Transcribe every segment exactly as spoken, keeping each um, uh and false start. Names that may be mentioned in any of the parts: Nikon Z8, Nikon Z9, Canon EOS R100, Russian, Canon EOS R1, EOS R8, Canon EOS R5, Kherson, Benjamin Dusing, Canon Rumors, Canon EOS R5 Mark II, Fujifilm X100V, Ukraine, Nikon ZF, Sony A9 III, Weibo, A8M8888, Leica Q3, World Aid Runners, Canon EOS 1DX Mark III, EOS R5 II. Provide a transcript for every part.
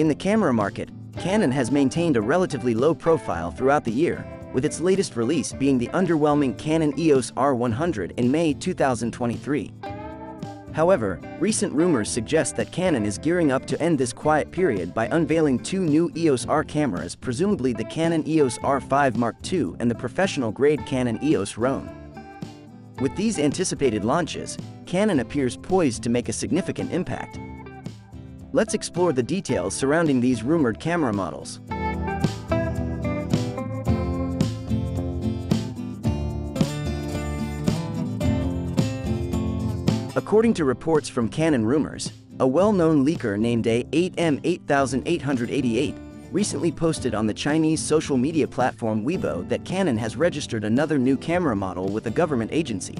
In the camera market, Canon has maintained a relatively low profile throughout the year, with its latest release being the underwhelming Canon E O S R one hundred in May two thousand twenty-three. However, recent rumors suggest that Canon is gearing up to end this quiet period by unveiling two new E O S R cameras, presumably the Canon E O S R five Mark two and the professional-grade Canon E O S R one. With these anticipated launches, Canon appears poised to make a significant impact. Let's explore the details surrounding these rumored camera models. According to reports from Canon Rumors, a well-known leaker named A eight M eight eight eight eight recently posted on the Chinese social media platform Weibo that Canon has registered another new camera model with a government agency.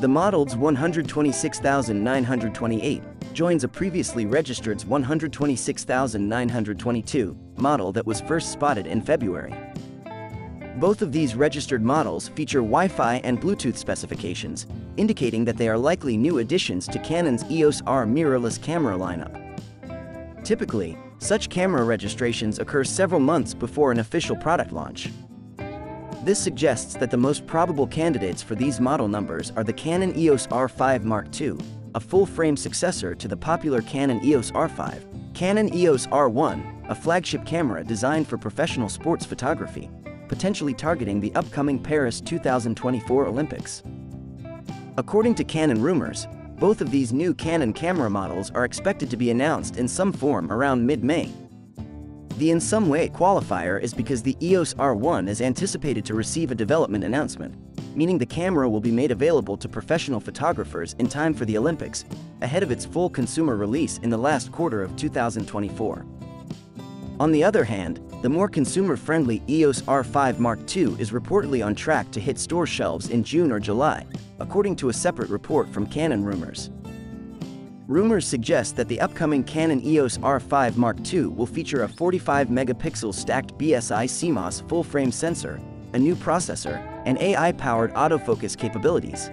The model's one hundred twenty-six thousand nine hundred twenty-eight joins a previously registered one hundred twenty-six thousand nine hundred twenty-two model that was first spotted in February. Both of these registered models feature Wi-Fi and Bluetooth specifications, indicating that they are likely new additions to Canon's E O S R mirrorless camera lineup. Typically, such camera registrations occur several months before an official product launch. This suggests that the most probable candidates for these model numbers are the Canon E O S R five Mark two, a full-frame successor to the popular Canon E O S R five, Canon E O S R one, a flagship camera designed for professional sports photography, potentially targeting the upcoming Paris two thousand twenty-four Olympics. According to Canon Rumors, both of these new Canon camera models are expected to be announced in some form around mid-May. The "in some way" qualifier is because the E O S R one is anticipated to receive a development announcement, meaning the camera will be made available to professional photographers in time for the Olympics, ahead of its full consumer release in the last quarter of two thousand twenty-four. On the other hand, the more consumer-friendly E O S R five Mark two is reportedly on track to hit store shelves in June or July, according to a separate report from Canon Rumors. Rumors suggest that the upcoming Canon E O S R five Mark two will feature a forty-five megapixel stacked B S I C M O S full-frame sensor, a new processor, and A I-powered autofocus capabilities.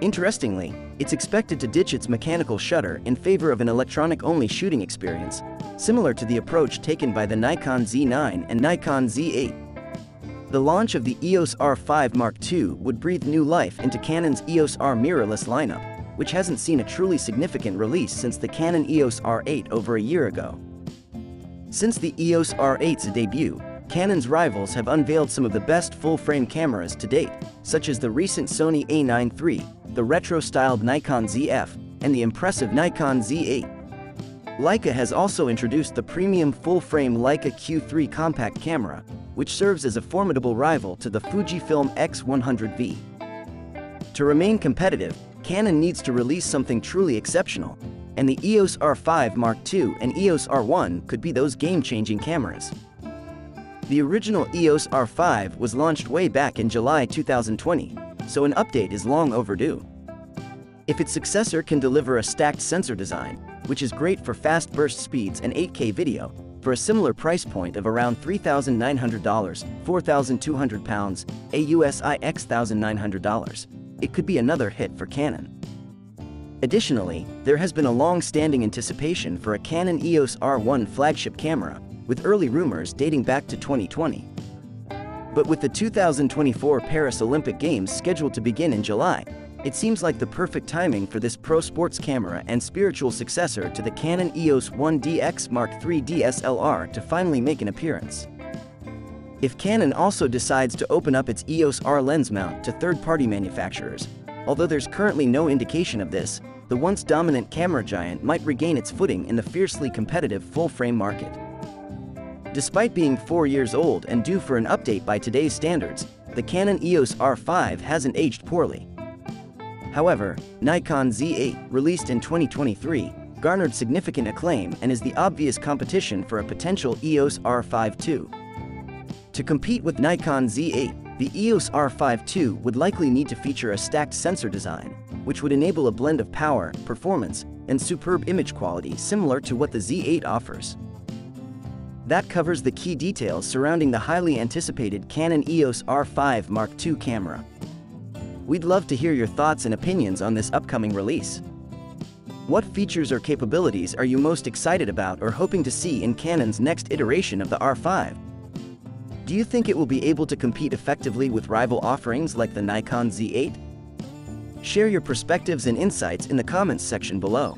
Interestingly, it's expected to ditch its mechanical shutter in favor of an electronic-only shooting experience, similar to the approach taken by the Nikon Z nine and Nikon Z eight. The launch of the E O S R five Mark two would breathe new life into Canon's E O S R mirrorless lineup, which hasn't seen a truly significant release since the Canon E O S R eight over a year ago. Since the E O S R eight's debut, Canon's rivals have unveiled some of the best full-frame cameras to date, such as the recent Sony A nine three, the retro-styled Nikon Z F, and the impressive Nikon Z eight. Leica has also introduced the premium full-frame Leica Q three compact camera, which serves as a formidable rival to the Fujifilm X one hundred V. To remain competitive, Canon needs to release something truly exceptional, and the E O S R five Mark two and E O S R one could be those game-changing cameras. The original E O S R five was launched way back in July two thousand twenty, so an update is long overdue. If its successor can deliver a stacked sensor design, which is great for fast burst speeds and eight K video, for a similar price point of around three thousand nine hundred dollars, four thousand two hundred pounds, AUSIX one thousand nine hundred dollars, it could be another hit for Canon. Additionally, there has been a long-standing anticipation for a Canon E O S R one flagship camera, with early rumors dating back to twenty twenty. But with the two thousand twenty-four Paris Olympic Games scheduled to begin in July, it seems like the perfect timing for this pro sports camera and spiritual successor to the Canon E O S one D X Mark three D S L R to finally make an appearance. If Canon also decides to open up its E O S R lens mount to third-party manufacturers, although there's currently no indication of this, the once dominant camera giant might regain its footing in the fiercely competitive full-frame market. Despite being four years old and due for an update by today's standards, the Canon E O S R five hasn't aged poorly. However, Nikon Z eight, released in twenty twenty-three, garnered significant acclaim and is the obvious competition for a potential E O S R five two. To compete with Nikon Z eight, the E O S R five two would likely need to feature a stacked sensor design, which would enable a blend of power, performance, and superb image quality similar to what the Z eight offers. That covers the key details surrounding the highly anticipated Canon E O S R five Mark two camera. We'd love to hear your thoughts and opinions on this upcoming release. What features or capabilities are you most excited about or hoping to see in Canon's next iteration of the R five? Do you think it will be able to compete effectively with rival offerings like the Nikon Z eight? Share your perspectives and insights in the comments section below.